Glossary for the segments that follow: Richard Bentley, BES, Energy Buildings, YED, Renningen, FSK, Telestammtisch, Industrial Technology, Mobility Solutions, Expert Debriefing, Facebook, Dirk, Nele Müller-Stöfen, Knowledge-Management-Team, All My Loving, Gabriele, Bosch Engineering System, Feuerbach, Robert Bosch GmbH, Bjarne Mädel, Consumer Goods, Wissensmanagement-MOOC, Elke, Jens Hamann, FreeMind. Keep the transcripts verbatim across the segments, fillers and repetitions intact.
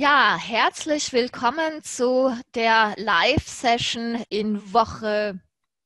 Ja, herzlich willkommen zu der Live-Session in Woche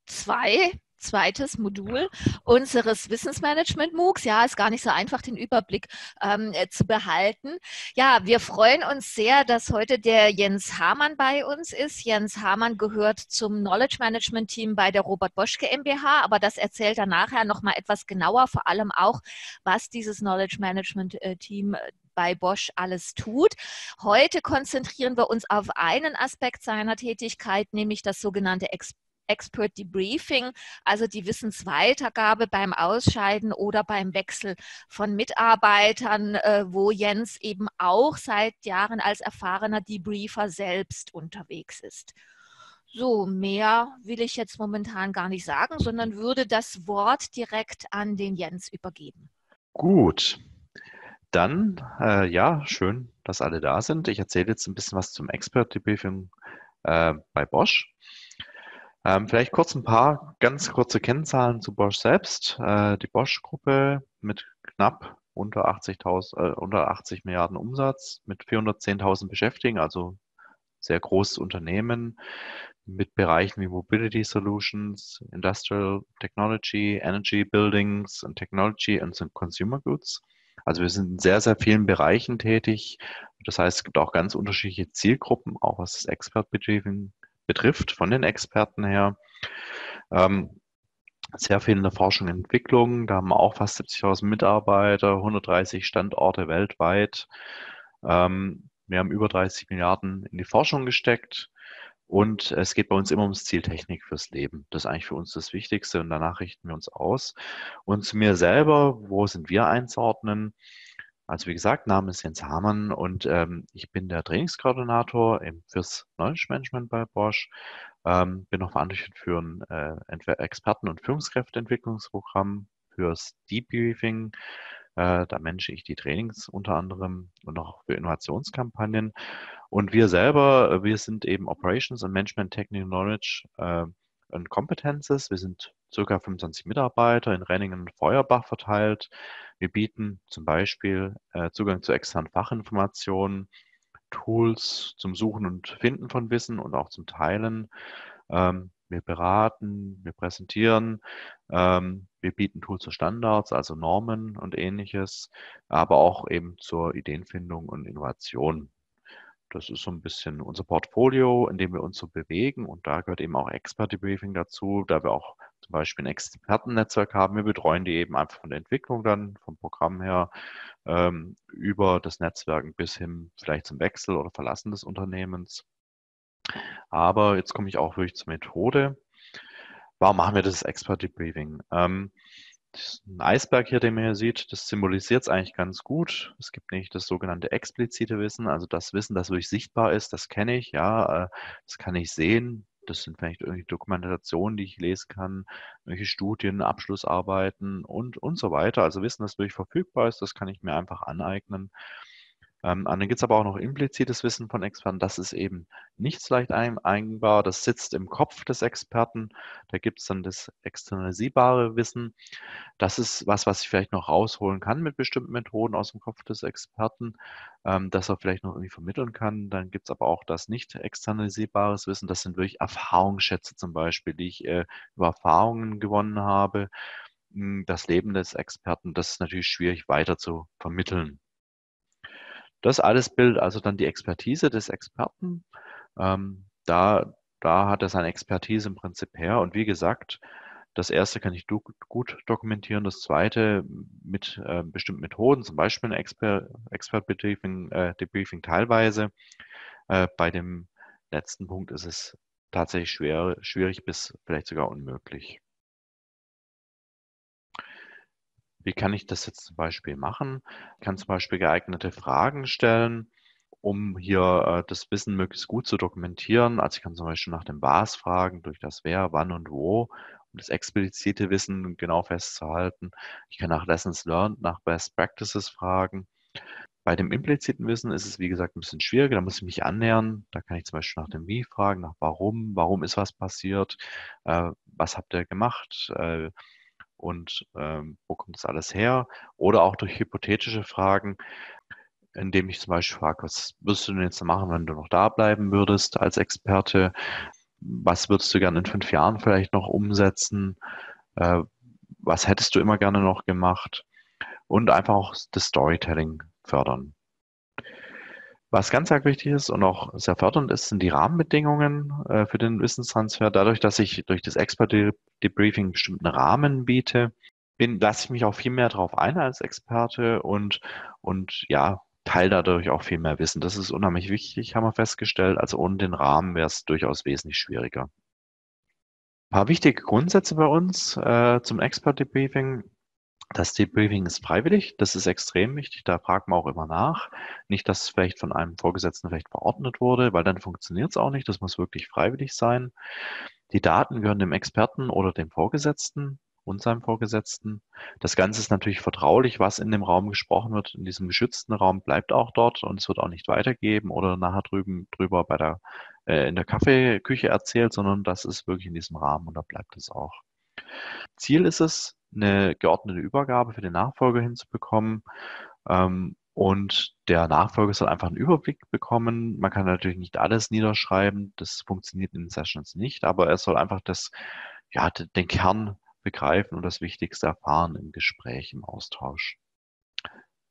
zwei, zweites Modul unseres Wissensmanagement-MOOCs. Ja, ist gar nicht so einfach, den Überblick ähm, zu behalten. Ja, wir freuen uns sehr, dass heute der Jens Hamann bei uns ist. Jens Hamann gehört zum Knowledge-Management-Team bei der Robert Bosch GmbH, aber das erzählt er nachher nochmal etwas genauer, vor allem auch, was dieses Knowledge-Management-Team bei Bosch alles tut. Heute konzentrieren wir uns auf einen Aspekt seiner Tätigkeit, nämlich das sogenannte Expert Expert Debriefing, also die Wissensweitergabe beim Ausscheiden oder beim Wechsel von Mitarbeitern, wo Jens eben auch seit Jahren als erfahrener Debriefer selbst unterwegs ist. So, mehr will ich jetzt momentan gar nicht sagen, sondern würde das Wort direkt an den Jens übergeben. Gut, dann, äh, ja, schön, dass alle da sind. Ich erzähle jetzt ein bisschen was zum Expert Debriefing äh, bei Bosch. Ähm, vielleicht kurz ein paar ganz kurze Kennzahlen zu Bosch selbst. Äh, die Bosch-Gruppe mit knapp unter achtzig, äh, unter achtzig Milliarden Umsatz, mit vierhundertzehntausend Beschäftigten, also sehr großes Unternehmen, mit Bereichen wie Mobility Solutions, Industrial Technology, Energy Buildings und Technology und Consumer Goods. Also wir sind in sehr, sehr vielen Bereichen tätig. Das heißt, es gibt auch ganz unterschiedliche Zielgruppen, auch was das Expert Debriefing betrifft, von den Experten her. Ähm, sehr viel in der Forschung und Entwicklung. Da haben wir auch fast siebzigtausend Mitarbeiter, hundertdreißig Standorte weltweit. Ähm, wir haben über dreißig Milliarden in die Forschung gesteckt. Und es geht bei uns immer ums Ziel Technik fürs Leben. Das ist eigentlich für uns das Wichtigste und danach richten wir uns aus. Und zu mir selber, wo sind wir einzuordnen? Also wie gesagt, Name ist Jens Hamann und ähm, ich bin der Trainingskoordinator im, fürs Knowledge Management bei Bosch. Ähm, bin auch verantwortlich für ein äh, Experten- und Führungskräfteentwicklungsprogramm fürs Debriefing. Äh, da manage ich die Trainings unter anderem und auch für Innovationskampagnen. Und wir selber, wir sind eben Operations und Management Technical Knowledge äh, und Competences. Wir sind circa fünfundzwanzig Mitarbeiter in Renningen und Feuerbach verteilt. Wir bieten zum Beispiel äh, Zugang zu externen Fachinformationen, Tools zum Suchen und Finden von Wissen und auch zum Teilen. Ähm, wir beraten, wir präsentieren, ähm, wir bieten Tools zu Standards, also Normen und Ähnliches, aber auch eben zur Ideenfindung und Innovation. Das ist so ein bisschen unser Portfolio, in dem wir uns so bewegen und da gehört eben auch Expert Debriefing dazu, da wir auch zum Beispiel ein Expertennetzwerk haben. Wir betreuen die eben einfach von der Entwicklung dann, vom Programm her, ähm, über das Netzwerken bis hin vielleicht zum Wechsel oder Verlassen des Unternehmens. Aber jetzt komme ich auch wirklich zur Methode. Warum machen wir das Expert Debriefing? Ähm, Ein Eisberg hier, den man hier sieht, das symbolisiert es eigentlich ganz gut. Es gibt nicht das sogenannte explizite Wissen, also das Wissen, das wirklich sichtbar ist, das kenne ich, ja, das kann ich sehen. Das sind vielleicht irgendwelche Dokumentationen, die ich lesen kann, irgendwelche Studien, Abschlussarbeiten und, und so weiter. Also Wissen, das wirklich verfügbar ist, das kann ich mir einfach aneignen. Ähm, dann gibt es aber auch noch implizites Wissen von Experten. Das ist eben nicht so leicht eignbar. Das sitzt im Kopf des Experten. Da gibt es dann das externalisierbare Wissen. Das ist was, was ich vielleicht noch rausholen kann mit bestimmten Methoden aus dem Kopf des Experten, ähm, dass er vielleicht noch irgendwie vermitteln kann. Dann gibt es aber auch das nicht externalisierbares Wissen. Das sind wirklich Erfahrungsschätze zum Beispiel, die ich äh, über Erfahrungen gewonnen habe. Das Leben des Experten, das ist natürlich schwierig weiter zu vermitteln. Das alles bildet also dann die Expertise des Experten. Ähm, da, da hat er seine Expertise im Prinzip her. Und wie gesagt, das erste kann ich do gut dokumentieren. Das zweite mit äh, bestimmten Methoden, zum Beispiel ein Exper Expert Debriefing, äh, Debriefing teilweise. Äh, bei dem letzten Punkt ist es tatsächlich schwer, schwierig bis vielleicht sogar unmöglich. Wie kann ich das jetzt zum Beispiel machen? Ich kann zum Beispiel geeignete Fragen stellen, um hier äh, das Wissen möglichst gut zu dokumentieren. Also ich kann zum Beispiel nach dem Was fragen, durch das Wer, Wann und Wo, um das explizite Wissen genau festzuhalten. Ich kann nach Lessons Learned, nach Best Practices fragen. Bei dem impliziten Wissen ist es, wie gesagt, ein bisschen schwieriger. Da muss ich mich annähern. Da kann ich zum Beispiel nach dem Wie fragen, nach Warum, warum ist was passiert, äh, was habt ihr gemacht, äh, und ähm, wo kommt das alles her? Oder auch durch hypothetische Fragen. indem ich zum Beispiel frage, was würdest du denn jetzt machen, wenn du noch da bleiben würdest als Experte? Was würdest du gerne in fünf Jahren vielleicht noch umsetzen? Was hättest du immer gerne noch gemacht? Und einfach auch das Storytelling fördern. Was ganz, ganz wichtig ist und auch sehr fördernd ist, sind die Rahmenbedingungen äh, für den Wissenstransfer. Dadurch, dass ich durch das Expert Debriefing einen bestimmten Rahmen biete, bin, lasse ich mich auch viel mehr darauf ein als Experte und, und ja, teile dadurch auch viel mehr Wissen. Das ist unheimlich wichtig, haben wir festgestellt. Also ohne den Rahmen wäre es durchaus wesentlich schwieriger. Ein paar wichtige Grundsätze bei uns äh, zum Expert Debriefing. Das Debriefing ist freiwillig, das ist extrem wichtig, da fragt man auch immer nach. Nicht, dass es vielleicht von einem Vorgesetzten vielleicht verordnet wurde, weil dann funktioniert es auch nicht, das muss wirklich freiwillig sein. Die Daten gehören dem Experten oder dem Vorgesetzten und seinem Vorgesetzten. Das Ganze ist natürlich vertraulich, was in dem Raum gesprochen wird, in diesem geschützten Raum bleibt auch dort und es wird auch nicht weitergegeben oder nachher drüben drüber bei der, äh, in der Kaffeeküche erzählt, sondern das ist wirklich in diesem Rahmen und da bleibt es auch. Ziel ist es, eine geordnete Übergabe für den Nachfolger hinzubekommen und der Nachfolger soll einfach einen Überblick bekommen. Man kann natürlich nicht alles niederschreiben, das funktioniert in den Sessions nicht, aber er soll einfach das, ja, den Kern begreifen und das Wichtigste erfahren im Gespräch, im Austausch.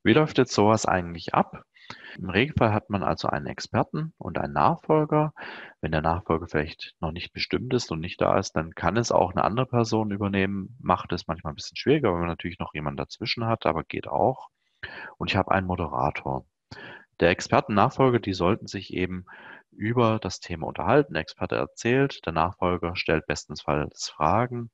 Wie läuft jetzt sowas eigentlich ab? Im Regelfall hat man also einen Experten und einen Nachfolger. Wenn der Nachfolger vielleicht noch nicht bestimmt ist und nicht da ist, dann kann es auch eine andere Person übernehmen. Macht es manchmal ein bisschen schwieriger, wenn man natürlich noch jemanden dazwischen hat, aber geht auch. Und ich habe einen Moderator. Der Experten-Nachfolger, die sollten sich eben über das Thema unterhalten. Der Experte erzählt, der Nachfolger stellt bestenfalls Fragen.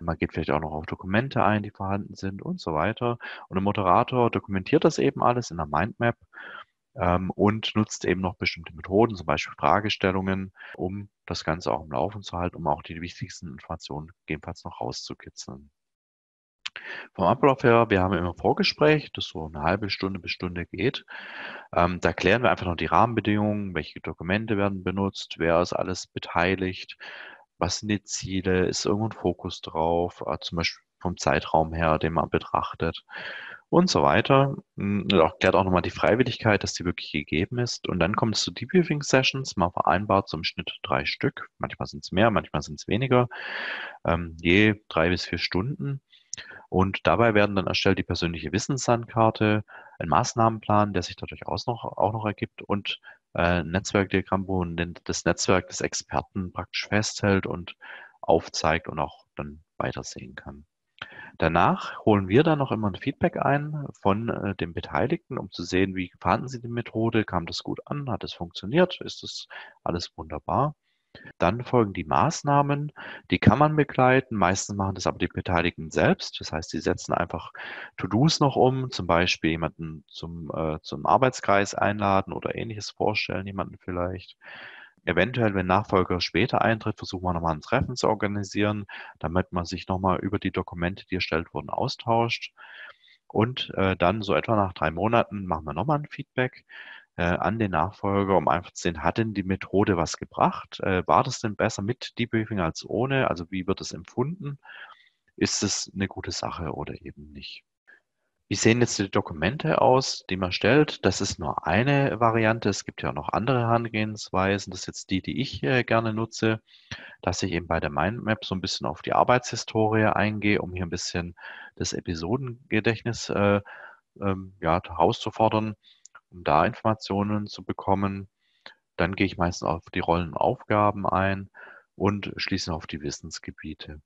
Man geht vielleicht auch noch auf Dokumente ein, die vorhanden sind und so weiter. Und der Moderator dokumentiert das eben alles in der Mindmap ähm, und nutzt eben noch bestimmte Methoden, zum Beispiel Fragestellungen, um das Ganze auch im Laufen zu halten, um auch die wichtigsten Informationen gegebenenfalls noch rauszukitzeln. Vom Ablauf her, wir haben immer ein Vorgespräch, das so eine halbe Stunde bis Stunde geht. Ähm, da klären wir einfach noch die Rahmenbedingungen, welche Dokumente werden benutzt, wer ist alles beteiligt. Was sind die Ziele? Ist irgendwo ein Fokus drauf? Zum Beispiel vom Zeitraum her, den man betrachtet und so weiter. Und auch klärt auch nochmal die Freiwilligkeit, dass die wirklich gegeben ist. Und dann kommt es zu Debriefing-Sessions, mal vereinbart zum Schnitt drei Stück. Manchmal sind es mehr, manchmal sind es weniger. Ähm, je drei bis vier Stunden. Und dabei werden dann erstellt die persönliche Wissenslandkarte, ein Maßnahmenplan, der sich dadurch auch noch, auch noch ergibt und ein Netzwerkdiagramm, wo das Netzwerk des Experten praktisch festhält und aufzeigt und auch dann weitersehen kann. Danach holen wir dann noch immer ein Feedback ein von äh, den Beteiligten, um zu sehen, wie fanden sie die Methode, kam das gut an, hat es funktioniert, ist das alles wunderbar. Dann folgen die Maßnahmen, die kann man begleiten. Meistens machen das aber die Beteiligten selbst. Das heißt, sie setzen einfach To-Dos noch um, zum Beispiel jemanden zum, äh, zum Arbeitskreis einladen oder Ähnliches vorstellen, jemanden vielleicht. Eventuell, wenn Nachfolger später eintritt, versuchen wir nochmal ein Treffen zu organisieren, damit man sich nochmal über die Dokumente, die erstellt wurden, austauscht. Und äh, dann so etwa nach drei Monaten machen wir nochmal ein Feedback an den Nachfolger, um einfach zu sehen, hat denn die Methode was gebracht? War das denn besser mit Debriefing als ohne? Also wie wird es empfunden? Ist es eine gute Sache oder eben nicht? Wie sehen jetzt die Dokumente aus, die man stellt? Das ist nur eine Variante. Es gibt ja noch andere Herangehensweisen. Das ist jetzt die, die ich gerne nutze, dass ich eben bei der Mindmap so ein bisschen auf die Arbeitshistorie eingehe, um hier ein bisschen das Episodengedächtnis äh, ähm, ja, herauszufordern, um da Informationen zu bekommen. Dann gehe ich meistens auf die Rollen und Aufgaben ein und schließe auf die Wissensgebiete.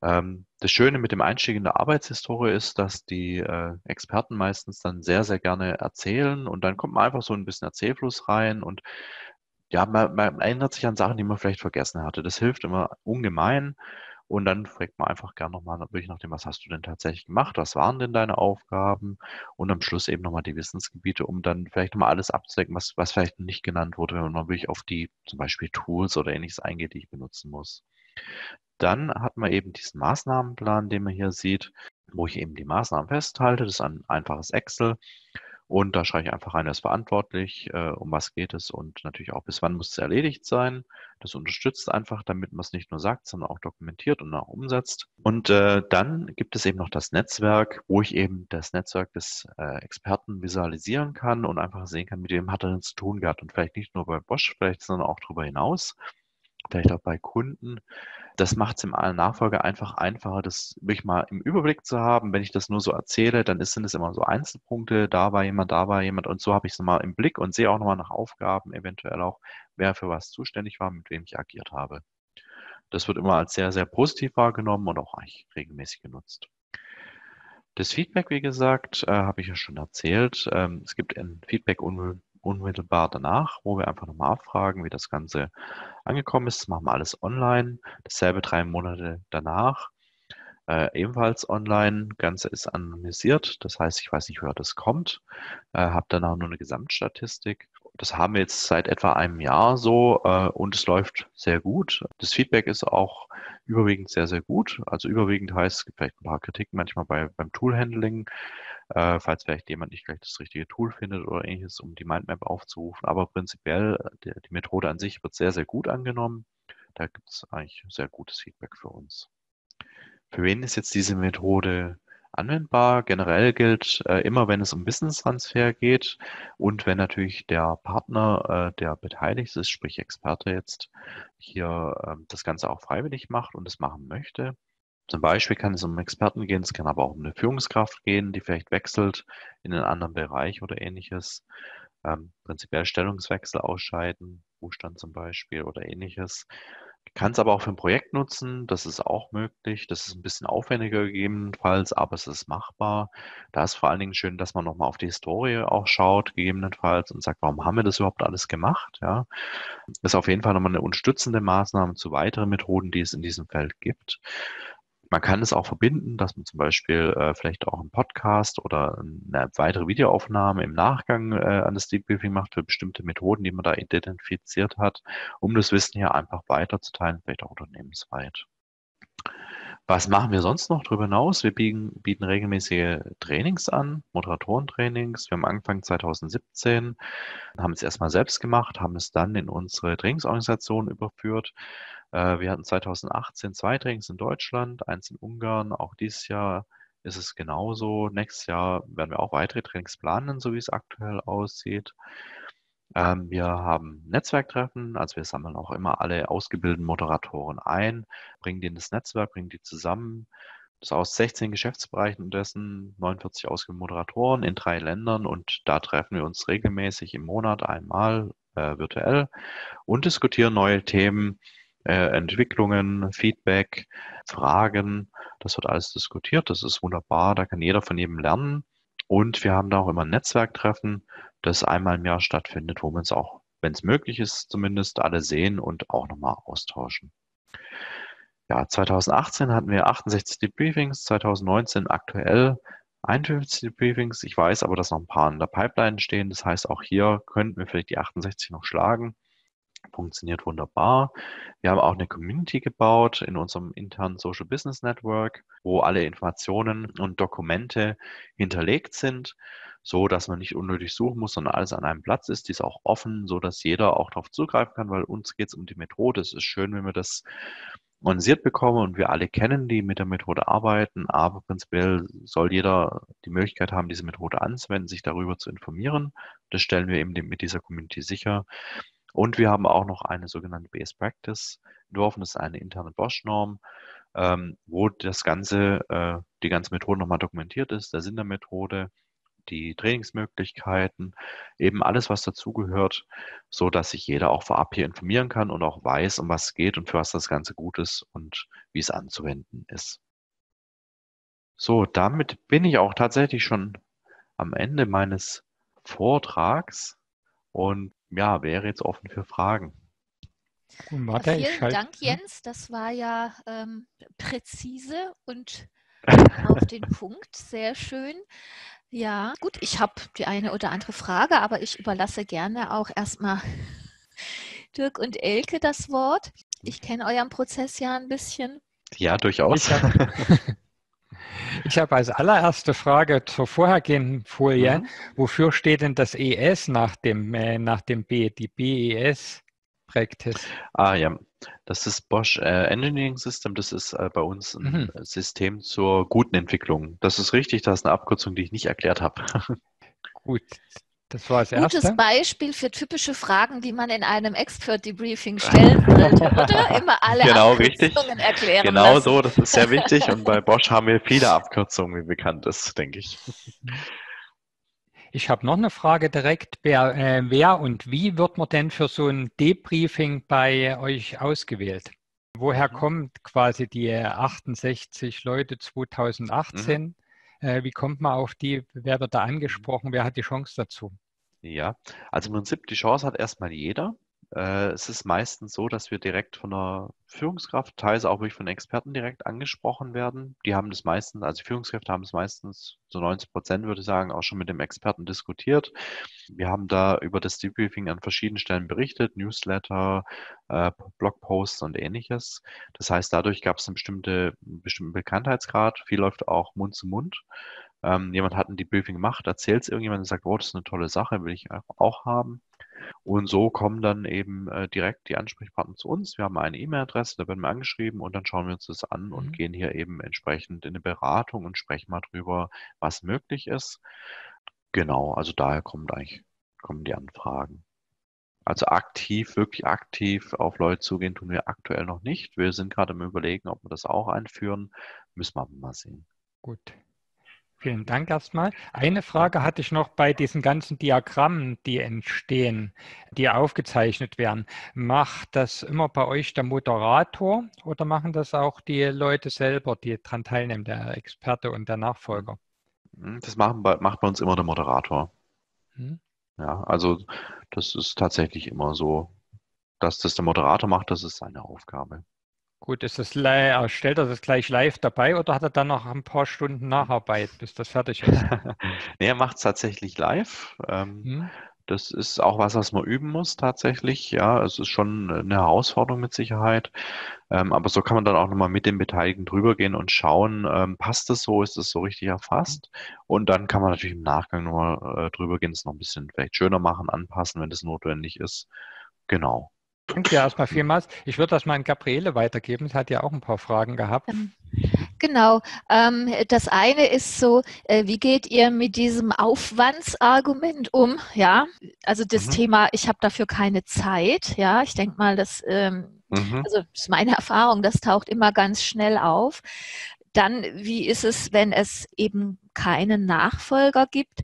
Ähm, das Schöne mit dem Einstieg in der Arbeitshistorie ist, dass die äh, Experten meistens dann sehr, sehr gerne erzählen und dann kommt man einfach so ein bisschen Erzählfluss rein und ja, man, man erinnert sich an Sachen, die man vielleicht vergessen hatte. Das hilft immer ungemein und dann fragt man einfach gerne nochmal natürlich nach dem, was hast du denn tatsächlich gemacht, was waren denn deine Aufgaben und am Schluss eben nochmal die Wissensgebiete, um dann vielleicht nochmal alles abzudecken, was, was vielleicht nicht genannt wurde, wenn man wirklich auf die zum Beispiel Tools oder Ähnliches eingeht, die ich benutzen muss. Dann hat man eben diesen Maßnahmenplan, den man hier sieht, wo ich eben die Maßnahmen festhalte, das ist ein einfaches Excel. Und da schreibe ich einfach rein, wer ist verantwortlich, äh, um was geht es und natürlich auch, bis wann muss es erledigt sein. Das unterstützt einfach, damit man es nicht nur sagt, sondern auch dokumentiert und auch umsetzt. Und äh, dann gibt es eben noch das Netzwerk, wo ich eben das Netzwerk des äh, Experten visualisieren kann und einfach sehen kann, mit wem hat er denn zu tun gehabt. Und vielleicht nicht nur bei Bosch, vielleicht sondern auch darüber hinaus, vielleicht auch bei Kunden. Das macht es im Nachfolger einfach einfacher, das wirklich mal im Überblick zu haben. Wenn ich das nur so erzähle, dann sind es immer so Einzelpunkte, da war jemand, da war jemand und so habe ich es nochmal im Blick und sehe auch nochmal nach Aufgaben, eventuell auch, wer für was zuständig war, mit wem ich agiert habe. Das wird immer als sehr, sehr positiv wahrgenommen und auch eigentlich regelmäßig genutzt. Das Feedback, wie gesagt, äh, habe ich ja schon erzählt. Ähm, es gibt ein Feedback unmöglich. unmittelbar danach, wo wir einfach nochmal abfragen, wie das Ganze angekommen ist. Das machen wir alles online. Dasselbe drei Monate danach, äh, ebenfalls online. Das Ganze ist anonymisiert. Das heißt, ich weiß nicht, woher das kommt. Äh, habe danach nur eine Gesamtstatistik. Das haben wir jetzt seit etwa einem Jahr so äh, und es läuft sehr gut. Das Feedback ist auch überwiegend sehr, sehr gut. Also überwiegend heißt, es gibt vielleicht ein paar Kritiken manchmal bei, beim Tool-Handling, äh, falls vielleicht jemand nicht gleich das richtige Tool findet oder ähnliches, um die Mindmap aufzurufen. Aber prinzipiell, die, die Methode an sich wird sehr, sehr gut angenommen. Da gibt es eigentlich sehr gutes Feedback für uns. Für wen ist jetzt diese Methode anwendbar? Generell gilt äh, immer, wenn es um Wissenstransfer geht und wenn natürlich der Partner, äh, der beteiligt ist, sprich Experte jetzt, hier äh, das Ganze auch freiwillig macht und es machen möchte. Zum Beispiel kann es um Experten gehen, es kann aber auch um eine Führungskraft gehen, die vielleicht wechselt in einen anderen Bereich oder ähnliches. Ähm, prinzipiell Stellungswechsel ausscheiden, Ruhestand zum Beispiel oder ähnliches. Kann es aber auch für ein Projekt nutzen, das ist auch möglich, das ist ein bisschen aufwendiger gegebenenfalls, aber es ist machbar. Da ist vor allen Dingen schön, dass man nochmal auf die Historie auch schaut, gegebenenfalls, und sagt, warum haben wir das überhaupt alles gemacht? Ja, ist auf jeden Fall nochmal eine unterstützende Maßnahme zu weiteren Methoden, die es in diesem Feld gibt. Man kann es auch verbinden, dass man zum Beispiel äh, vielleicht auch einen Podcast oder eine weitere Videoaufnahme im Nachgang äh, an das Debriefing macht für bestimmte Methoden, die man da identifiziert hat, um das Wissen hier einfach weiterzuteilen, vielleicht auch unternehmensweit. Was machen wir sonst noch darüber hinaus? Wir biegen, bieten regelmäßige Trainings an, Moderatorentrainings. Wir haben angefangen zweitausendsiebzehn, haben es erstmal selbst gemacht, haben es dann in unsere Trainingsorganisation überführt. Wir hatten zweitausendachtzehn zwei Trainings in Deutschland, eins in Ungarn. Auch dieses Jahr ist es genauso. Nächstes Jahr werden wir auch weitere Trainings planen, so wie es aktuell aussieht. Wir haben Netzwerktreffen, also wir sammeln auch immer alle ausgebildeten Moderatoren ein, bringen die in das Netzwerk, bringen die zusammen. Das ist aus sechzehn Geschäftsbereichen und dessen neunundvierzig ausgebildete Moderatoren in drei Ländern und da treffen wir uns regelmäßig im Monat einmal äh, virtuell und diskutieren neue Themen, Entwicklungen, Feedback, Fragen, das wird alles diskutiert, das ist wunderbar, da kann jeder von jedem lernen und wir haben da auch immer ein Netzwerktreffen, das einmal im Jahr stattfindet, wo wir uns auch, wenn es möglich ist, zumindest alle sehen und auch nochmal austauschen. Ja, zweitausendachtzehn hatten wir achtundsechzig Debriefings, zweitausendneunzehn aktuell einundfünfzig Debriefings, ich weiß aber, dass noch ein paar in der Pipeline stehen, das heißt auch hier könnten wir vielleicht die achtundsechzig noch schlagen. Funktioniert wunderbar. Wir haben auch eine Community gebaut in unserem internen Social Business Network, wo alle Informationen und Dokumente hinterlegt sind, so dass man nicht unnötig suchen muss, sondern alles an einem Platz ist. Die ist auch offen, so dass jeder auch darauf zugreifen kann, weil uns geht es um die Methode. Es ist schön, wenn wir das organisiert bekommen und wir alle kennen, die mit der Methode arbeiten, aber prinzipiell soll jeder die Möglichkeit haben, diese Methode anzuwenden, sich darüber zu informieren. Das stellen wir eben mit dieser Community sicher. Und wir haben auch noch eine sogenannte Best Practice entworfen, das ist eine interne Bosch-Norm, ähm, wo das ganze, äh, die ganze Methode nochmal dokumentiert ist, der Sinn der Methode, die Trainingsmöglichkeiten, eben alles, was dazugehört, so dass sich jeder auch vorab hier informieren kann und auch weiß, um was es geht und für was das Ganze gut ist und wie es anzuwenden ist. So, damit bin ich auch tatsächlich schon am Ende meines Vortrags und ja, wäre jetzt offen für Fragen. Gut, Martha, ja, vielen Dank, Jens. Das war ja ähm, präzise und auf den Punkt. Sehr schön. Ja, gut, ich habe die eine oder andere Frage, aber ich überlasse gerne auch erstmal Dirk und Elke das Wort. Ich kenne euren Prozess ja ein bisschen. Ja, durchaus. Ich habe als allererste Frage zur vorhergehenden Folie. Mhm. Wofür steht denn das E S nach dem, äh, nach dem B, die B E S Practice? Ah ja, das ist Bosch äh, Engineering System. Das ist äh, bei uns ein mhm. System zur guten Entwicklung. Das ist richtig, das ist eine Abkürzung, die ich nicht erklärt habe. Gut. Das war das Gutes erste. Beispiel für typische Fragen, die man in einem Expert Debriefing stellen sollte, oder? Immer alle genau, Abkürzungen richtig. erklären Genau lassen. So, das ist sehr wichtig. Und bei Bosch haben wir viele Abkürzungen, wie bekannt ist, denke ich. Ich habe noch eine Frage direkt. Wer, äh, wer und wie wird man denn für so ein Debriefing bei euch ausgewählt? Woher mhm. kommt quasi die achtundsechzig Leute zweitausendachtzehn? Mhm. Wie kommt man auf die, wer wird da angesprochen, wer hat die Chance dazu? Ja, also im Prinzip die Chance hat erstmal jeder. Es ist meistens so, dass wir direkt von einer Führungskraft, teils auch wirklich von Experten direkt angesprochen werden. Die haben das meistens, also Führungskräfte haben es meistens zu so neunzig Prozent, würde ich sagen, auch schon mit dem Experten diskutiert. Wir haben da über das Debriefing an verschiedenen Stellen berichtet, Newsletter, äh, Blogposts und ähnliches. Das heißt, dadurch gab es einen bestimmten, einen bestimmten Bekanntheitsgrad. Viel läuft auch Mund zu Mund. Ähm, jemand hat ein Debriefing gemacht, erzählt es irgendjemandem und sagt, oh, das ist eine tolle Sache, will ich auch haben. Und so kommen dann eben äh, direkt die Ansprechpartner zu uns. Wir haben eine E-Mail-Adresse, da werden wir angeschrieben und dann schauen wir uns das an mhm. und gehen hier eben entsprechend in eine Beratung und sprechen mal drüber, was möglich ist. Genau, also daher kommt eigentlich, kommen die Anfragen. Also aktiv, wirklich aktiv auf Leute zugehen, tun wir aktuell noch nicht. Wir sind gerade am Überlegen, ob wir das auch einführen. Müssen wir aber mal sehen. Gut. Vielen Dank erstmal. Eine Frage hatte ich noch bei diesen ganzen Diagrammen, die entstehen, die aufgezeichnet werden. Macht das immer bei euch der Moderator oder machen das auch die Leute selber, die daran teilnehmen, der Experte und der Nachfolger? Das machen bei, macht bei uns immer der Moderator. Hm? Ja, also das ist tatsächlich immer so, dass das der Moderator macht, das ist seine Aufgabe. Gut, ist das, stellt er das gleich live dabei oder hat er dann noch ein paar Stunden Nacharbeit, bis das fertig ist? Nee, er macht es tatsächlich live. Ähm, hm. Das ist auch was, was man üben muss tatsächlich. Ja, es ist schon eine Herausforderung mit Sicherheit. Ähm, aber so kann man dann auch nochmal mit den Beteiligten drüber gehen und schauen, ähm, passt das so, ist das so richtig erfasst? Und dann kann man natürlich im Nachgang nochmal äh, drüber gehen, es noch ein bisschen vielleicht schöner machen, anpassen, wenn das notwendig ist. Genau. Danke erstmal vielmals. Ich würde das mal an Gabriele weitergeben. Sie hat ja auch ein paar Fragen gehabt. Genau. Das eine ist so, wie geht ihr mit diesem Aufwandsargument um? Ja, also das mhm. Thema, ich habe dafür keine Zeit. Ja, ich denke mal, das, also das ist meine Erfahrung, das taucht immer ganz schnell auf. Dann, wie ist es, wenn es eben keinen Nachfolger gibt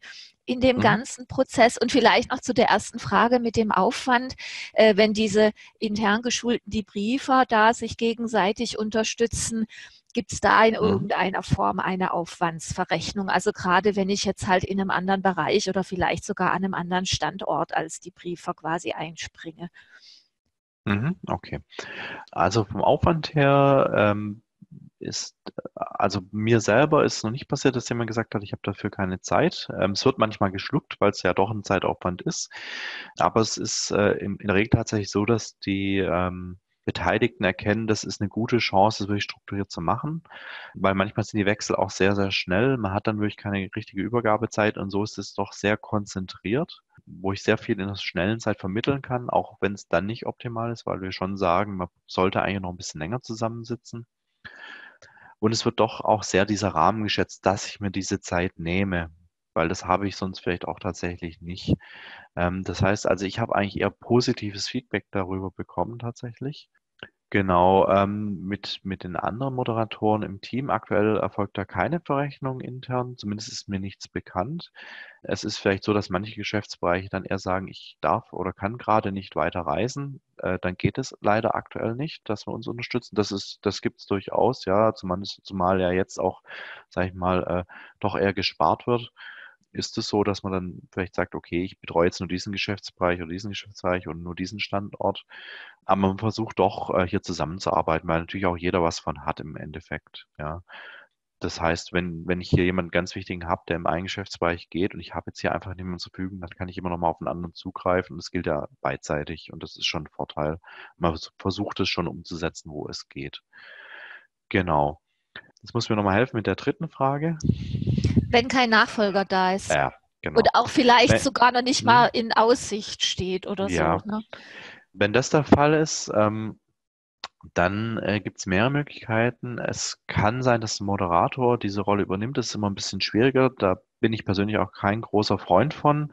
in dem mhm. ganzen Prozess? Und vielleicht noch zu der ersten Frage mit dem Aufwand, äh, wenn diese intern geschulten Debriefer da sich gegenseitig unterstützen, gibt es da in mhm. irgendeiner Form eine Aufwandsverrechnung? Also gerade wenn ich jetzt halt in einem anderen Bereich oder vielleicht sogar an einem anderen Standort als Debriefer quasi einspringe. Mhm. Okay. Also vom Aufwand her... Ähm ist, also mir selber ist noch nicht passiert, dass jemand gesagt hat, ich habe dafür keine Zeit. Ähm, es wird manchmal geschluckt, weil es ja doch ein Zeitaufwand ist. Aber es ist äh, in, in der Regel tatsächlich so, dass die ähm, Beteiligten erkennen, das ist eine gute Chance, das wirklich strukturiert zu machen, weil manchmal sind die Wechsel auch sehr, sehr schnell. Man hat dann wirklich keine richtige Übergabezeit und so ist es doch sehr konzentriert, wo ich sehr viel in der schnellen Zeit vermitteln kann, auch wenn es dann nicht optimal ist, weil wir schon sagen, man sollte eigentlich noch ein bisschen länger zusammensitzen. Und es wird doch auch sehr dieser Rahmen geschätzt, dass ich mir diese Zeit nehme, weil das habe ich sonst vielleicht auch tatsächlich nicht. Ähm, das heißt also, ich habe eigentlich eher positives Feedback darüber bekommen tatsächlich. Genau, ähm, mit, mit den anderen Moderatoren im Team. Aktuell erfolgt da keine Verrechnung intern, zumindest ist mir nichts bekannt. Es ist vielleicht so, dass manche Geschäftsbereiche dann eher sagen, ich darf oder kann gerade nicht weiter reisen. Äh, dann geht es leider aktuell nicht, dass wir uns unterstützen. Das ist, das gibt es durchaus, ja, zumal, zumal ja jetzt auch, sag ich mal, äh, doch eher gespart wird. Ist es so, dass man dann vielleicht sagt, okay, ich betreue jetzt nur diesen Geschäftsbereich oder diesen Geschäftsbereich und nur diesen Standort. Aber man versucht doch, hier zusammenzuarbeiten, weil natürlich auch jeder was von hat im Endeffekt. Ja. Das heißt, wenn, wenn ich hier jemanden ganz wichtigen habe, der im einen Geschäftsbereich geht und ich habe jetzt hier einfach niemanden zur Verfügung, dann kann ich immer noch mal auf einen anderen zugreifen. Und das gilt ja beidseitig und das ist schon ein Vorteil. Man versucht es schon umzusetzen, wo es geht. Genau. Jetzt muss mir nochmal helfen mit der dritten Frage. Wenn kein Nachfolger da ist. Ja, genau. Und auch vielleicht wenn, sogar noch nicht mal in Aussicht steht oder ja. so. Ne? Wenn das der Fall ist, ähm, dann äh, gibt es mehrere Möglichkeiten. Es kann sein, dass ein Moderator diese Rolle übernimmt. Das ist immer ein bisschen schwieriger. Da bin ich persönlich auch kein großer Freund von,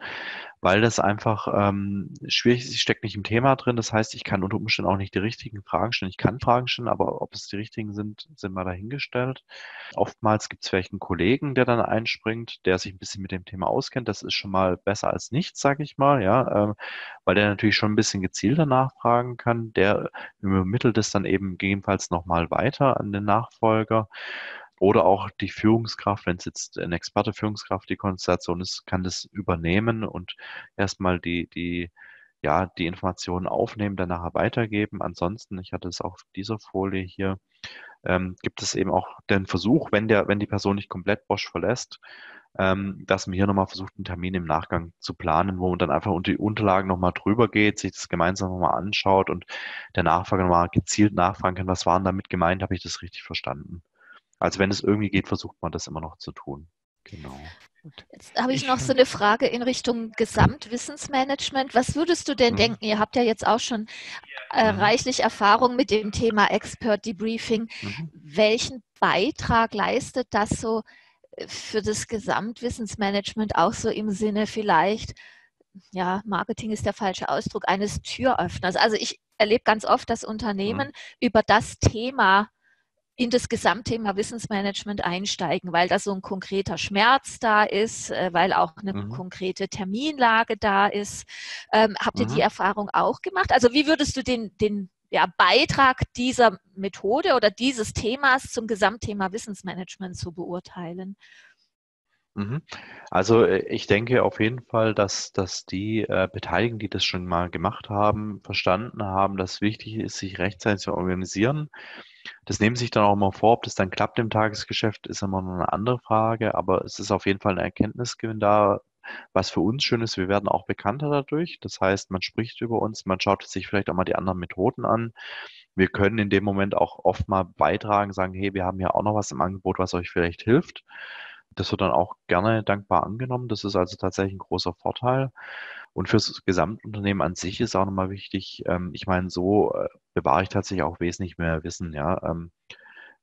weil das einfach ähm, schwierig ist. Ich stecke nicht im Thema drin. Das heißt, ich kann unter Umständen auch nicht die richtigen Fragen stellen. Ich kann Fragen stellen, aber ob es die richtigen sind, sind mal dahingestellt. Oftmals gibt es vielleicht einen Kollegen, der dann einspringt, der sich ein bisschen mit dem Thema auskennt. Das ist schon mal besser als nichts, sage ich mal, ja, ähm, weil der natürlich schon ein bisschen gezielter nachfragen kann. Der übermittelt es dann eben gegebenenfalls nochmal weiter an den Nachfolger. Oder auch die Führungskraft, wenn es jetzt eine Experte-Führungskraft die Konstellation ist, kann das übernehmen und erstmal die, die, ja, die Informationen aufnehmen, dann nachher weitergeben. Ansonsten, ich hatte es auch auf dieser Folie hier, ähm, gibt es eben auch den Versuch, wenn, der, wenn die Person nicht komplett Bosch verlässt, ähm, dass man hier nochmal versucht, einen Termin im Nachgang zu planen, wo man dann einfach unter die Unterlagen nochmal drüber geht, sich das gemeinsam nochmal anschaut und der Nachfrager nochmal gezielt nachfragen kann, was waren damit gemeint, habe ich das richtig verstanden. Also wenn es irgendwie geht, versucht man das immer noch zu tun. Genau. Jetzt habe ich noch so eine Frage in Richtung Gesamtwissensmanagement. Was würdest du denn mhm. denken? Ihr habt ja jetzt auch schon äh, mhm. reichlich Erfahrung mit dem Thema Expert Debriefing. Mhm. Welchen Beitrag leistet das so für das Gesamtwissensmanagement auch so im Sinne vielleicht, ja, Marketing ist der falsche Ausdruck, eines Türöffners? Also ich erlebe ganz oft, dass Unternehmen mhm. über das Thema in das Gesamtthema Wissensmanagement einsteigen, weil da so ein konkreter Schmerz da ist, weil auch eine mhm. konkrete Terminlage da ist. Ähm, habt ihr mhm. die Erfahrung auch gemacht? Also wie würdest du den, den ja, Beitrag dieser Methode oder dieses Themas zum Gesamtthema Wissensmanagement so beurteilen? Also ich denke auf jeden Fall, dass, dass die äh, Beteiligten, die das schon mal gemacht haben, verstanden haben, dass wichtig ist, sich rechtzeitig zu organisieren. Das nehmen sich dann auch immer vor, ob das dann klappt im Tagesgeschäft, ist immer noch eine andere Frage, aber es ist auf jeden Fall ein Erkenntnisgewinn da, was für uns schön ist, wir werden auch bekannter dadurch. Das heißt, man spricht über uns, man schaut sich vielleicht auch mal die anderen Methoden an. Wir können in dem Moment auch oft mal beitragen, sagen, hey, wir haben ja auch noch was im Angebot, was euch vielleicht hilft. Das wird dann auch gerne dankbar angenommen. Das ist also tatsächlich ein großer Vorteil. Und fürs Gesamtunternehmen an sich ist auch nochmal wichtig, ähm, ich meine, so äh, bewahre ich tatsächlich auch wesentlich mehr Wissen. Ja, ähm,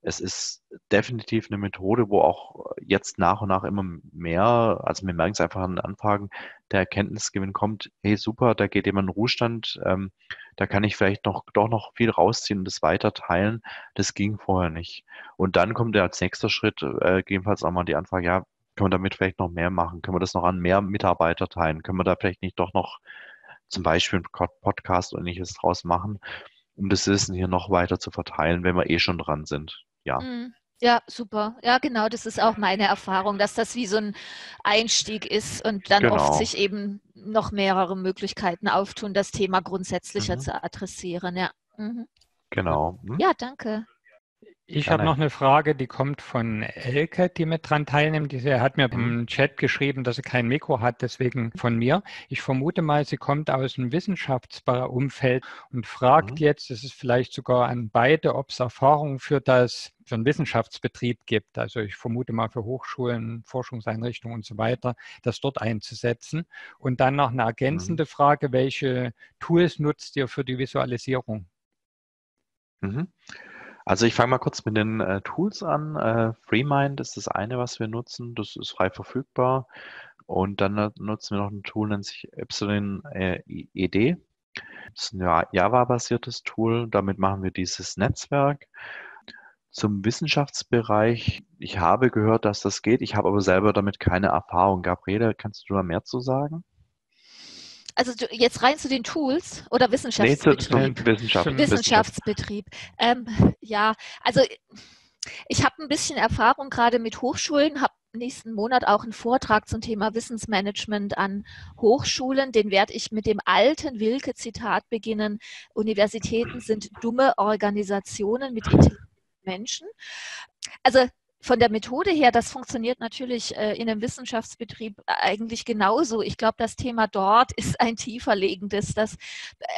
es ist definitiv eine Methode, wo auch jetzt nach und nach immer mehr, also wir merken es einfach an den Anfragen, der Erkenntnisgewinn kommt, hey super, da geht jemand in den Ruhestand, ähm, da kann ich vielleicht noch doch noch viel rausziehen und das weiter teilen, das ging vorher nicht. Und dann kommt ja als nächster Schritt äh, gegebenenfalls auch mal die Anfrage, ja, können wir damit vielleicht noch mehr machen? Können wir das noch an mehr Mitarbeiter teilen? Können wir da vielleicht nicht doch noch zum Beispiel einen Podcast oder ähnliches draus machen, um das Wissen hier noch weiter zu verteilen, wenn wir eh schon dran sind? Ja. Ja, super. Ja, genau, das ist auch meine Erfahrung, dass das wie so ein Einstieg ist und dann genau. oft sich eben noch mehrere Möglichkeiten auftun, das Thema grundsätzlicher mhm. zu adressieren. Ja, mhm. genau. Mhm. Ja, danke. Ich habe noch eine Frage, die kommt von Elke, die mit dran teilnimmt. Sie hat mir im Chat geschrieben, dass sie kein Mikro hat, deswegen von mir. Ich vermute mal, sie kommt aus dem Wissenschaftsumfeld und fragt mhm. jetzt, das ist vielleicht sogar an beide, ob es Erfahrungen für das für einen Wissenschaftsbetrieb gibt. Also ich vermute mal für Hochschulen, Forschungseinrichtungen und so weiter, das dort einzusetzen. Und dann noch eine ergänzende mhm. Frage, welche Tools nutzt ihr für die Visualisierung? Mhm. Also ich fange mal kurz mit den äh, Tools an. Äh, FreeMind ist das eine, was wir nutzen. Das ist frei verfügbar. Und dann äh, nutzen wir noch ein Tool, nennt sich Y E D. Das ist ein Java-basiertes Tool. Damit machen wir dieses Netzwerk. Zum Wissenschaftsbereich, ich habe gehört, dass das geht. Ich habe aber selber damit keine Erfahrung. Gabriele, kannst du da mehr zu sagen? Also du, jetzt rein zu den Tools oder Wissenschaftsbetrieb? Nee, Wissenschaft. Wissenschaftsbetrieb. Ähm, ja, also ich habe ein bisschen Erfahrung gerade mit Hochschulen, habe nächsten Monat auch einen Vortrag zum Thema Wissensmanagement an Hochschulen. Den werde ich mit dem alten Wilke-Zitat beginnen. Universitäten sind dumme Organisationen mit intelligenten Menschen. Also von der Methode her, das funktioniert natürlich äh, in einem Wissenschaftsbetrieb eigentlich genauso. Ich glaube, das Thema dort ist ein tieferlegendes, das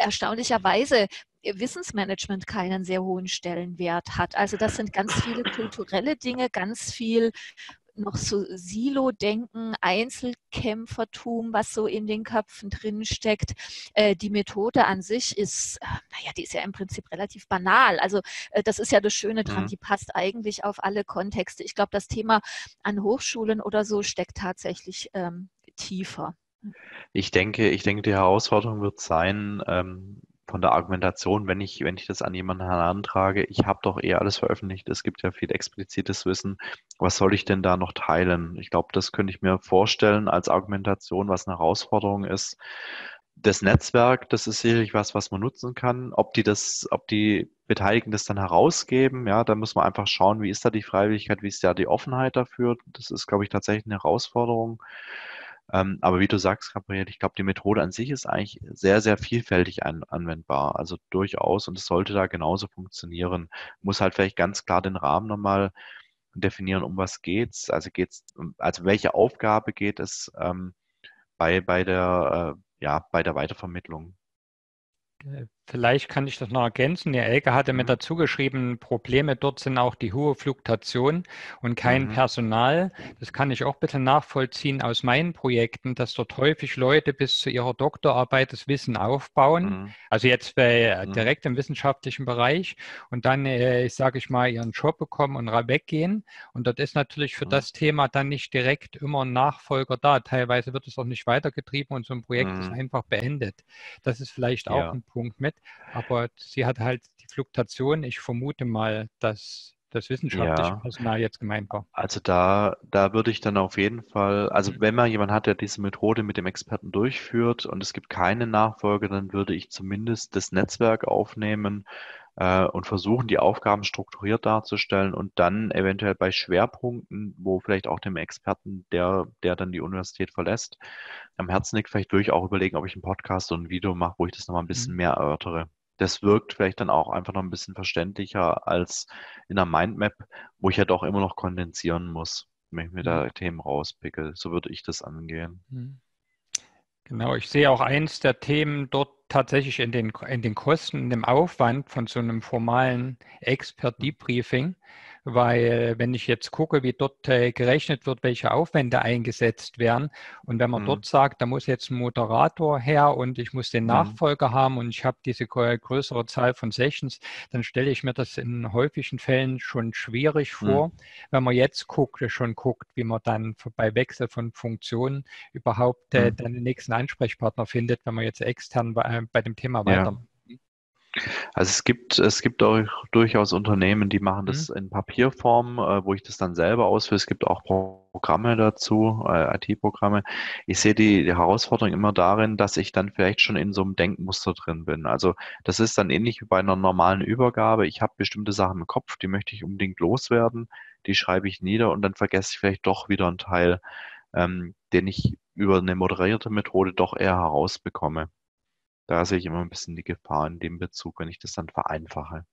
erstaunlicherweise Wissensmanagement keinen sehr hohen Stellenwert hat. Also das sind ganz viele kulturelle Dinge, ganz viel noch so Silo-Denken, Einzelkämpfertum, was so in den Köpfen drin steckt. Äh, die Methode an sich ist, äh, naja, die ist ja im Prinzip relativ banal. Also äh, das ist ja das Schöne dran, mhm. die passt eigentlich auf alle Kontexte. Ich glaube, das Thema an Hochschulen oder so steckt tatsächlich ähm, tiefer. Ich denke, ich denke, die Herausforderung wird sein, ähm von der Argumentation, wenn ich, wenn ich das an jemanden herantrage, ich habe doch eher alles veröffentlicht, es gibt ja viel explizites Wissen, was soll ich denn da noch teilen? Ich glaube, das könnte ich mir vorstellen als Argumentation, was eine Herausforderung ist. Das Netzwerk, das ist sicherlich was, was man nutzen kann. Ob die das, ob die Beteiligten das dann herausgeben, ja, da muss man einfach schauen, wie ist da die Freiwilligkeit, wie ist da die Offenheit dafür? Das ist, glaube ich, tatsächlich eine Herausforderung. Aber wie du sagst, Gabriele, ich glaube, die Methode an sich ist eigentlich sehr, sehr vielfältig an, anwendbar. Also durchaus, und es sollte da genauso funktionieren. Muss halt vielleicht ganz klar den Rahmen nochmal definieren, um was geht's. Also geht's, also welche Aufgabe geht es ähm, bei, bei der, äh, ja, bei der Weitervermittlung? Vielleicht kann ich das noch ergänzen. Ja, Elke hatte mir dazu geschrieben, Probleme dort sind auch die hohe Fluktuation und kein mhm. Personal. Das kann ich auch ein bisschen nachvollziehen aus meinen Projekten, dass dort häufig Leute bis zu ihrer Doktorarbeit das Wissen aufbauen. Mhm. Also jetzt bei, mhm. direkt im wissenschaftlichen Bereich und dann, äh, sage ich mal, ihren Job bekommen und weggehen. Und dort ist natürlich für mhm. das Thema dann nicht direkt immer ein Nachfolger da. Teilweise wird es auch nicht weitergetrieben und so ein Projekt mhm. ist einfach beendet. Das ist vielleicht auch ja. ein Punkt mit. Aber sie hat halt die Fluktuation. Ich vermute mal, dass das wissenschaftliche ja. Personal jetzt gemeint war. Also da, da würde ich dann auf jeden Fall, also wenn man jemanden hat, der diese Methode mit dem Experten durchführt und es gibt keine Nachfolge, dann würde ich zumindest das Netzwerk aufnehmen äh, und versuchen, die Aufgaben strukturiert darzustellen und dann eventuell bei Schwerpunkten, wo vielleicht auch dem Experten, der, der dann die Universität verlässt, am Herzen liegt, vielleicht würde ich auch überlegen, ob ich einen Podcast und ein Video mache, wo ich das nochmal ein bisschen mhm. mehr erörtere. Das wirkt vielleicht dann auch einfach noch ein bisschen verständlicher als in einer Mindmap, wo ich ja doch immer noch kondensieren muss, wenn ich mir da Themen rauspicke. So würde ich das angehen. Genau, ich sehe auch eins der Themen dort tatsächlich in den, in den Kosten, in dem Aufwand von so einem formalen Expert-Debriefing, weil wenn ich jetzt gucke, wie dort äh, gerechnet wird, welche Aufwände eingesetzt werden und wenn man mhm. dort sagt, da muss jetzt ein Moderator her und ich muss den Nachfolger mhm. haben und ich habe diese größere Zahl von Sessions, dann stelle ich mir das in häufigen Fällen schon schwierig vor, mhm. wenn man jetzt guckt, schon guckt, wie man dann bei Wechsel von Funktionen überhaupt äh, mhm. dann den nächsten Ansprechpartner findet, wenn man jetzt extern äh, bei dem Thema weiter. Ja. Also es gibt, es gibt auch durchaus Unternehmen, die machen das mhm. in Papierform, wo ich das dann selber ausführe. Es gibt auch Programme dazu, I T-Programme. Ich sehe die, die Herausforderung immer darin, dass ich dann vielleicht schon in so einem Denkmuster drin bin. Also das ist dann ähnlich wie bei einer normalen Übergabe. Ich habe bestimmte Sachen im Kopf, die möchte ich unbedingt loswerden, die schreibe ich nieder und dann vergesse ich vielleicht doch wieder einen Teil, ähm, den ich über eine moderierte Methode doch eher herausbekomme. Da sehe ich immer ein bisschen die Gefahr in dem Bezug, wenn ich das dann vereinfache.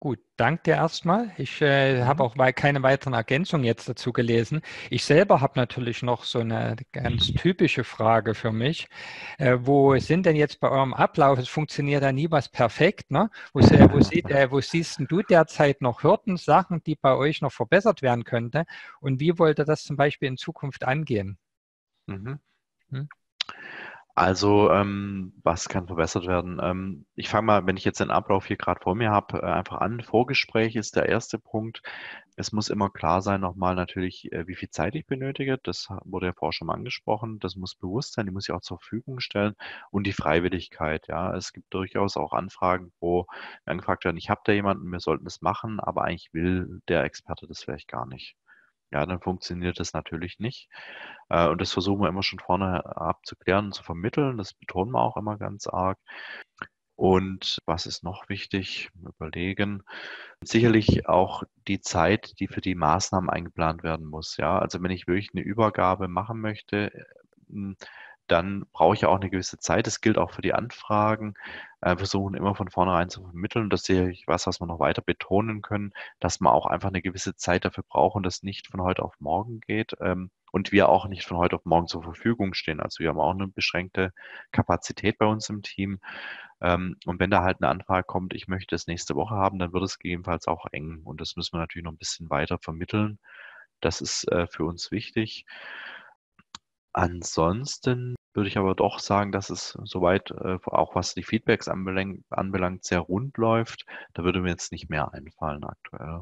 Gut, danke dir erstmal. Ich äh, habe auch mal keine weiteren Ergänzungen jetzt dazu gelesen. Ich selber habe natürlich noch so eine ganz typische Frage für mich. Äh, wo sind denn jetzt bei eurem Ablauf, es funktioniert ja nie was perfekt, ne? Wo, äh, wo, sieht, äh, wo siehst denn du derzeit noch Hürden, Sachen, die bei euch noch verbessert werden könnten? Und wie wollt ihr das zum Beispiel in Zukunft angehen? Mhm. Hm? Also, ähm, was kann verbessert werden? Ähm, ich fange mal, wenn ich jetzt den Ablauf hier gerade vor mir habe, äh, einfach an. Vorgespräch ist der erste Punkt. Es muss immer klar sein, nochmal natürlich, äh, wie viel Zeit ich benötige. Das wurde ja vorher schon mal angesprochen. Das muss bewusst sein. Die muss ich auch zur Verfügung stellen. Und die Freiwilligkeit, ja. Es gibt durchaus auch Anfragen, wo angefragt werden, ich habe da jemanden, wir sollten das machen, aber eigentlich will der Experte das vielleicht gar nicht. Ja, dann funktioniert das natürlich nicht. Und das versuchen wir immer schon vorne abzuklären und zu vermitteln. Das betonen wir auch immer ganz arg. Und was ist noch wichtig? Überlegen. Sicherlich auch die Zeit, die für die Maßnahmen eingeplant werden muss. Ja, also wenn ich wirklich eine Übergabe machen möchte, dann brauche ich ja auch eine gewisse Zeit. Das gilt auch für die Anfragen. Wir versuchen immer von vornherein zu vermitteln. Das sehe ich was, was wir noch weiter betonen können, dass man auch einfach eine gewisse Zeit dafür braucht und das nicht von heute auf morgen geht und wir auch nicht von heute auf morgen zur Verfügung stehen. Also wir haben auch eine beschränkte Kapazität bei uns im Team. Und wenn da halt eine Anfrage kommt, ich möchte es nächste Woche haben, dann wird es gegebenenfalls auch eng. Und das müssen wir natürlich noch ein bisschen weiter vermitteln. Das ist für uns wichtig. Ansonsten würde ich aber doch sagen, dass es soweit, äh, auch was die Feedbacks anbelangt, anbelangt, sehr rund läuft. Da würde mir jetzt nicht mehr einfallen aktuell.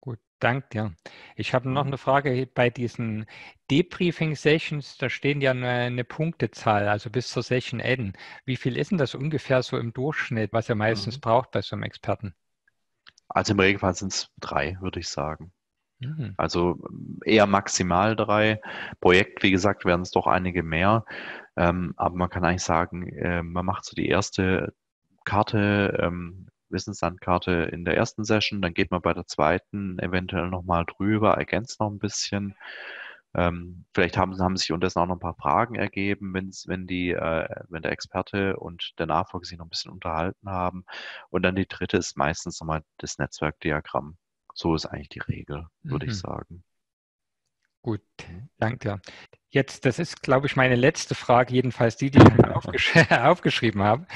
Gut, danke dir. Ich habe noch eine Frage bei diesen Debriefing-Sessions. Da stehen ja eine, eine Punktezahl, also bis zur Session N. Wie viel ist denn das ungefähr so im Durchschnitt, was ihr meistens mhm. braucht bei so einem Experten? Also im Regelfall sind es drei, würde ich sagen. Also eher maximal drei. Projekt, wie gesagt, werden es doch einige mehr. Ähm, aber man kann eigentlich sagen, äh, man macht so die erste Karte, ähm, Wissenslandkarte in der ersten Session. Dann geht man bei der zweiten eventuell nochmal drüber, ergänzt noch ein bisschen. Ähm, vielleicht haben, haben sich unterdessen auch noch ein paar Fragen ergeben, wenn's, wenn, die, äh, wenn der Experte und der Nachfolger sich noch ein bisschen unterhalten haben. Und dann die dritte ist meistens nochmal das Netzwerkdiagramm. So ist eigentlich die Regel, würde mhm. ich sagen. Gut, danke. Jetzt, das ist, glaube ich, meine letzte Frage, jedenfalls die, die ich aufgesch aufgeschrieben habe.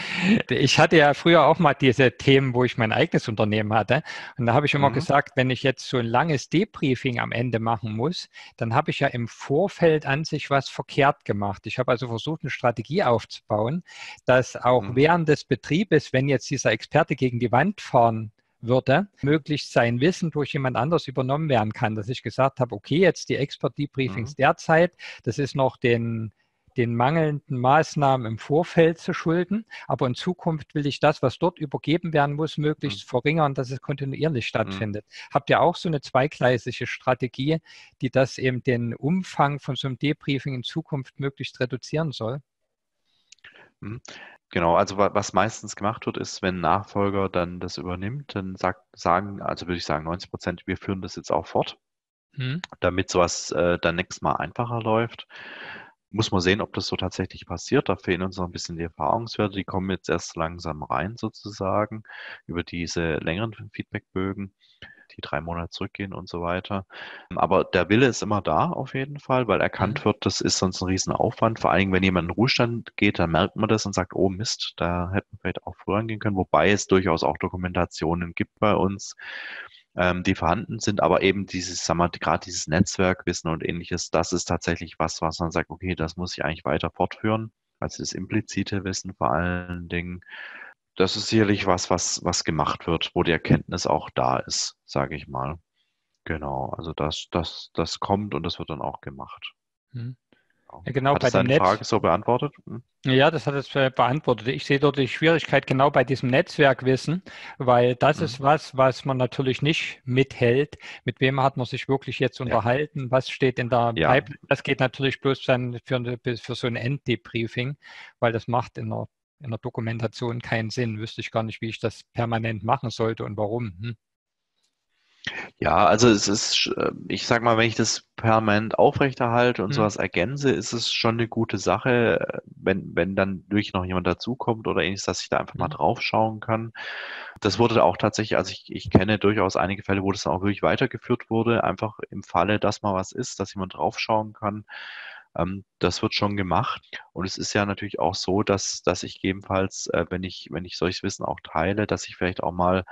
Ich hatte ja früher auch mal diese Themen, wo ich mein eigenes Unternehmen hatte. Und da habe ich immer mhm. gesagt, wenn ich jetzt so ein langes Debriefing am Ende machen muss, dann habe ich ja im Vorfeld an sich was verkehrt gemacht. Ich habe also versucht, eine Strategie aufzubauen, dass auch mhm. während des Betriebes, wenn jetzt dieser Experte gegen die Wand fahren würde, möglichst sein Wissen durch jemand anders übernommen werden kann, dass ich gesagt habe, okay, jetzt die Expert-Debriefings mhm. derzeit, das ist noch den, den mangelnden Maßnahmen im Vorfeld zu schulden, aber in Zukunft will ich das, was dort übergeben werden muss, möglichst mhm. verringern, dass es kontinuierlich stattfindet. Mhm. Habt ihr auch so eine zweigleisige Strategie, die das eben den Umfang von so einem Debriefing in Zukunft möglichst reduzieren soll? Mhm. Genau, also was meistens gemacht wird, ist, wenn ein Nachfolger dann das übernimmt, dann sagt, sagen, also würde ich sagen, neunzig Prozent, wir führen das jetzt auch fort, mhm. damit sowas äh, dann nächstes Mal einfacher läuft. Muss man sehen, ob das so tatsächlich passiert. Da fehlen uns noch ein bisschen die Erfahrungswerte. Die kommen jetzt erst langsam rein sozusagen über diese längeren Feedbackbögen, die drei Monate zurückgehen und so weiter. Aber der Wille ist immer da auf jeden Fall, weil erkannt mhm. wird, das ist sonst ein Riesenaufwand. Vor allen Dingen, wenn jemand in den Ruhestand geht, dann merkt man das und sagt, oh Mist, da hätten wir vielleicht auch früher angehen können. Wobei es durchaus auch Dokumentationen gibt bei uns, ähm, die vorhanden sind. Aber eben dieses, sagen wir, gerade dieses Netzwerkwissen und ähnliches, das ist tatsächlich was, was man sagt, okay, das muss ich eigentlich weiter fortführen. Also das implizite Wissen vor allen Dingen. Das ist sicherlich was, was, was gemacht wird, wo die Erkenntnis auch da ist, sage ich mal. Genau, also das, das, das kommt und das wird dann auch gemacht. Hm. Ja, genau, hat bei deine Netz Frage so beantwortet? Hm? Ja, das hat es beantwortet. Ich sehe dort die Schwierigkeit genau bei diesem Netzwerkwissen, weil das hm. ist was, was man natürlich nicht mithält. Mit wem hat man sich wirklich jetzt unterhalten? Ja. Was steht in der ja. Pipeline? Das geht natürlich bloß dann für, für so ein Enddebriefing, weil das macht in der in der Dokumentation keinen Sinn, wüsste ich gar nicht, wie ich das permanent machen sollte und warum. Hm? Ja, also es ist, ich sag mal, wenn ich das permanent aufrechterhalte und hm. sowas ergänze, ist es schon eine gute Sache, wenn, wenn dann durch noch jemand dazukommt oder ähnliches, dass ich da einfach hm. mal drauf schauen kann. Das wurde auch tatsächlich, also ich, ich kenne durchaus einige Fälle, wo das dann auch wirklich weitergeführt wurde, einfach im Falle, dass mal was ist, dass jemand drauf schauen kann. Das wird schon gemacht und es ist ja natürlich auch so, dass, dass ich gegebenenfalls, wenn ich, wenn ich solches Wissen auch teile, dass ich vielleicht auch mal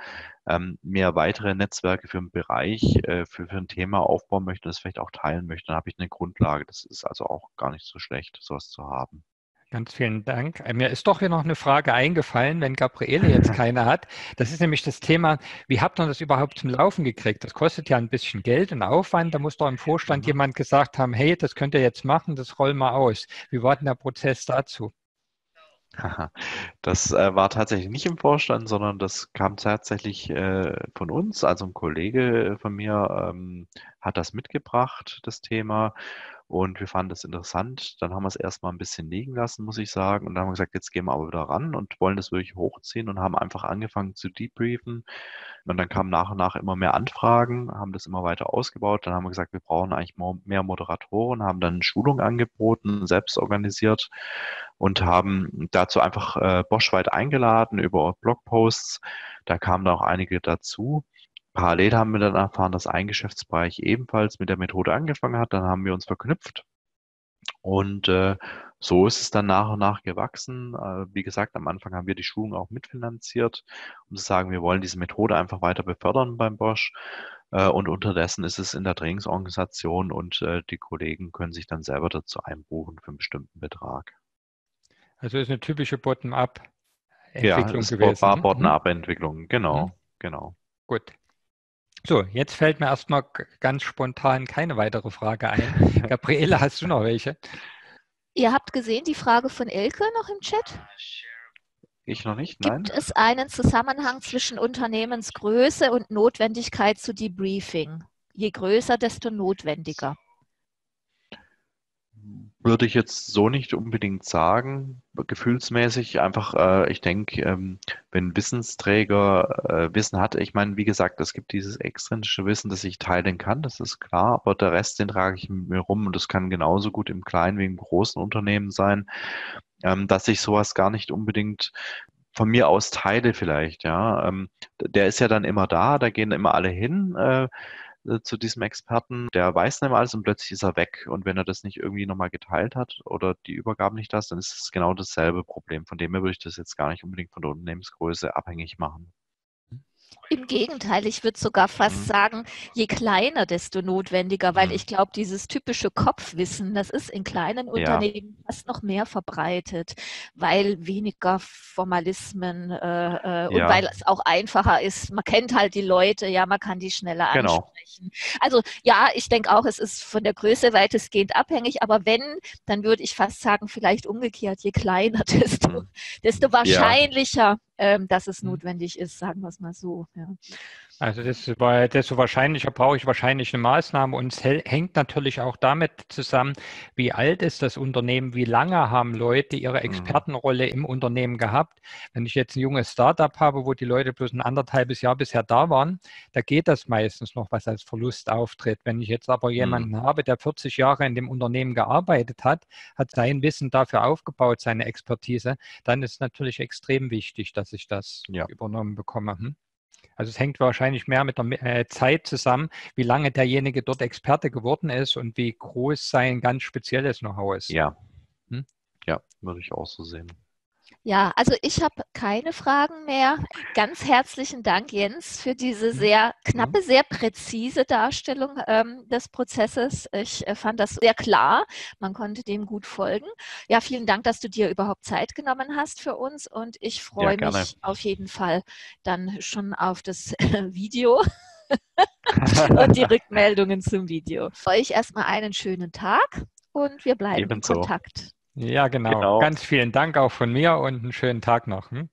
mehr weitere Netzwerke für einen Bereich, für, für ein Thema aufbauen möchte, das vielleicht auch teilen möchte, dann habe ich eine Grundlage. Das ist also auch gar nicht so schlecht, sowas zu haben. Ganz vielen Dank. Mir ist doch hier noch eine Frage eingefallen, wenn Gabriele jetzt keine hat. Das ist nämlich das Thema, wie habt ihr das überhaupt zum Laufen gekriegt? Das kostet ja ein bisschen Geld und Aufwand. Da muss doch im Vorstand mhm. jemand gesagt haben, hey, das könnt ihr jetzt machen, das rollen wir aus. Wie war denn der Prozess dazu? Das äh, war tatsächlich nicht im Vorstand, sondern das kam tatsächlich äh, von uns. Also ein Kollege von mir ähm, hat das mitgebracht, das Thema. und wir fanden das interessant. Dann haben wir es erstmal ein bisschen liegen lassen, muss ich sagen, und dann haben wir gesagt, jetzt gehen wir aber wieder ran und wollen das wirklich hochziehen und haben einfach angefangen zu debriefen. Und dann kamen nach und nach immer mehr Anfragen, haben das immer weiter ausgebaut. Dann haben wir gesagt, wir brauchen eigentlich mehr Moderatoren, haben dann Schulung angeboten, selbst organisiert und haben dazu einfach äh, boschweit eingeladen über Blogposts. Da kamen da auch einige dazu. Parallel haben wir dann erfahren, dass ein Geschäftsbereich ebenfalls mit der Methode angefangen hat. Dann haben wir uns verknüpft und äh, so ist es dann nach und nach gewachsen. Äh, wie gesagt, am Anfang haben wir die Schulung auch mitfinanziert, um zu sagen, wir wollen diese Methode einfach weiter befördern beim Bosch. Äh, und unterdessen ist es in der Trainingsorganisation und äh, die Kollegen können sich dann selber dazu einbuchen für einen bestimmten Betrag. Also ist eine typische Bottom-up-Entwicklung gewesen. Ja, es war Bottom-up-Entwicklung, genau, mhm. genau. Gut. So, jetzt fällt mir erstmal ganz spontan keine weitere Frage ein. Gabriele, hast du noch welche? Ihr habt gesehen, die Frage von Elke noch im Chat? Ich noch nicht, nein. Gibt es einen Zusammenhang zwischen Unternehmensgröße und Notwendigkeit zu Debriefing? Je größer, desto notwendiger. Würde ich jetzt so nicht unbedingt sagen, gefühlsmäßig einfach, äh, ich denke, ähm, wenn Wissensträger äh, Wissen hat, ich meine, wie gesagt, es gibt dieses extrinsische Wissen, das ich teilen kann, das ist klar, aber der Rest, den trage ich mit mir rum und das kann genauso gut im kleinen wie im großen Unternehmen sein, ähm, dass ich sowas gar nicht unbedingt von mir aus teile vielleicht, ja, ähm, der ist ja dann immer da, da gehen immer alle hin, äh, zu diesem Experten, der weiß nicht mehr alles und plötzlich ist er weg. Und wenn er das nicht irgendwie nochmal geteilt hat oder die Übergabe nicht da ist, dann ist es genau dasselbe Problem. Von dem her würde ich das jetzt gar nicht unbedingt von der Unternehmensgröße abhängig machen. Im Gegenteil, ich würde sogar fast mhm. sagen, je kleiner, desto notwendiger, weil mhm. ich glaube, dieses typische Kopfwissen, das ist in kleinen Unternehmen ja. fast noch mehr verbreitet, weil weniger Formalismen äh, äh, und ja. weil es auch einfacher ist. Man kennt halt die Leute, ja, man kann die schneller genau. ansprechen. Also ja, ich denke auch, es ist von der Größe weitestgehend abhängig, aber wenn, dann würde ich fast sagen, vielleicht umgekehrt, je kleiner, desto, mhm. desto wahrscheinlicher. Ja. Ähm, dass es notwendig ist, sagen wir es mal so. Ja. Also das, desto wahrscheinlicher brauche ich wahrscheinlich eine Maßnahme und es hängt natürlich auch damit zusammen, wie alt ist das Unternehmen, wie lange haben Leute ihre Expertenrolle im Unternehmen gehabt. Wenn ich jetzt ein junges Startup habe, wo die Leute bloß ein anderthalbes Jahr bisher da waren, da geht das meistens noch, was als Verlust auftritt. Wenn ich jetzt aber jemanden mhm. habe, der vierzig Jahre in dem Unternehmen gearbeitet hat, hat sein Wissen dafür aufgebaut, seine Expertise, dann ist es natürlich extrem wichtig, dass ich das ja. übernommen bekomme. Hm? Also es hängt wahrscheinlich mehr mit der Zeit zusammen, wie lange derjenige dort Experte geworden ist und wie groß sein ganz spezielles Know-how ist. Ja, hm? ja, würde ich auch so sehen. Ja, also ich habe keine Fragen mehr. Ganz herzlichen Dank, Jens, für diese sehr knappe, sehr präzise Darstellung ähm, des Prozesses. Ich äh, fand das sehr klar. Man konnte dem gut folgen. Ja, vielen Dank, dass du dir überhaupt Zeit genommen hast für uns. Und ich freue ja, mich auf jeden Fall dann schon auf das äh, Video und die Rückmeldungen zum Video. Euch erstmal einen schönen Tag und wir bleiben Ebenso. in Kontakt. Ja, genau. genau. Ganz vielen Dank auch von mir und einen schönen Tag noch. Hm?